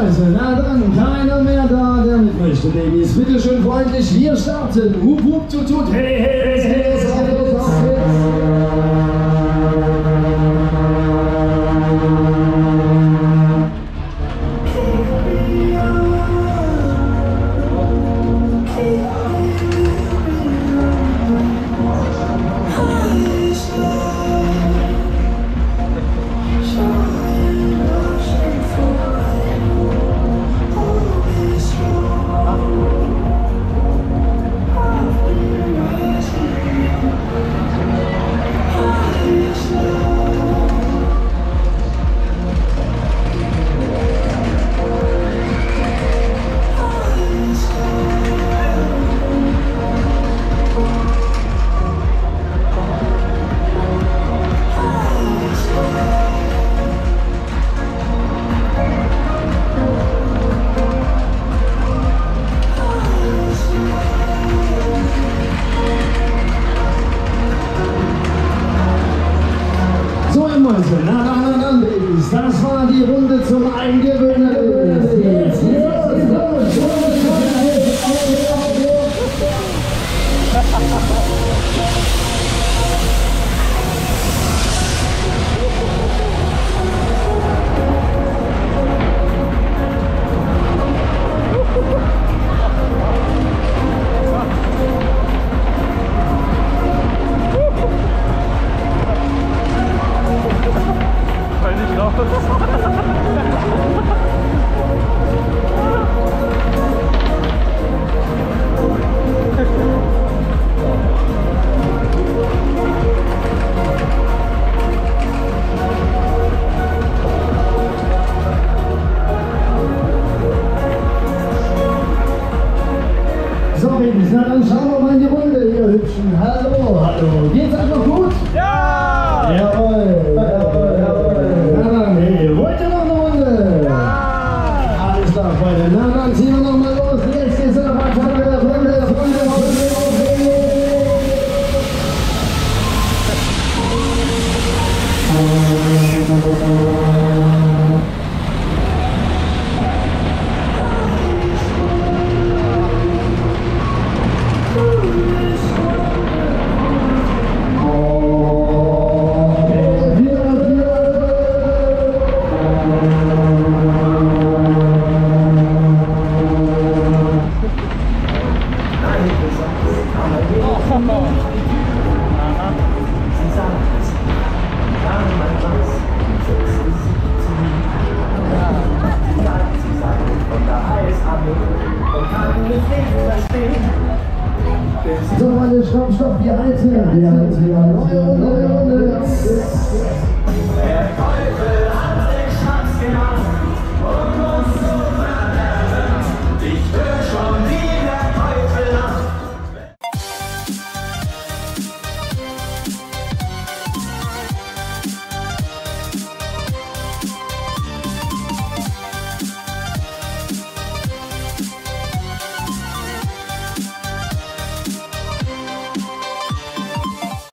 Hinweise, na dann, keiner mehr da, der mit möchte, Babys. Bitte schön freundlich, wir starten. Hup, hup, tut, tut, hey, hey, hey, hey, hey, hey. Das war die Runde zum Eingewöhnen. Jetzt, na dann schauen wir mal in die Runde, ihr Hübschen. Hallo, hallo. Geht's einfach gut? Ja! Jawohl, jawohl, jawohl. Na dann, hey, wollt ihr noch eine Runde? Ja! Alles klar, Freunde. Na dann, ziehen wir nochmal los. Jetzt geht's noch mal. So, meine Stammstoff, wir halten, wir halten, wir halten.